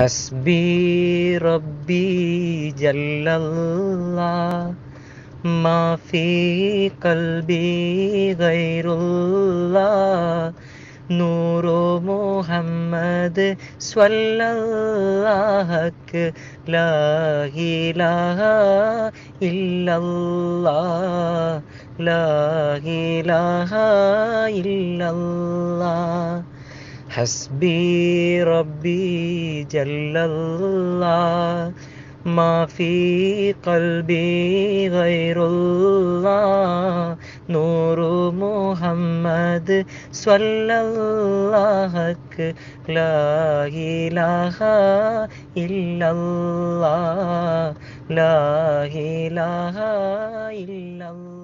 Hasbi Rabbi Jallallah, ma fi qalbi ghayrullah, Nuru Muhammad Swallallah, la ilaha illallah, la ilaha illallah. Hasbi Rabbi Jallallah, ma fi qalbi ghayrullah, Nuru Muhammad Swallallah, la ilaha illallah, la ilaha illallah.